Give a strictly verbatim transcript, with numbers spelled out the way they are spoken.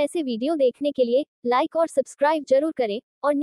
ऐसे वीडियो देखने के लिए लाइक और सब्सक्राइब जरूर करें और